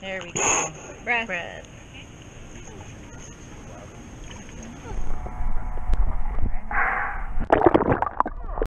There we go. Breath.